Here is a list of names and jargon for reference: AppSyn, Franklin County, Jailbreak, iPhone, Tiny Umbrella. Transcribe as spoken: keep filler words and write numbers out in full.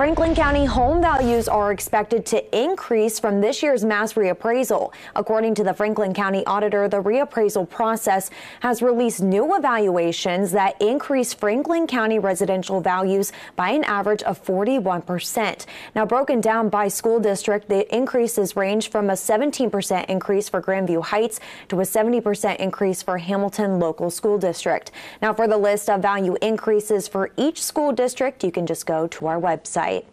Franklin County home values are expected to increase from this year's mass reappraisal. According to the Franklin County Auditor, the reappraisal process has released new evaluations that increase Franklin County residential values by an average of forty-one percent. Now, broken down by school district, the increases range from a seventeen percent increase for Grandview Heights to a seventy percent increase for Hamilton Local School District. Now, for the list of value increases for each school district, you can just go to our website.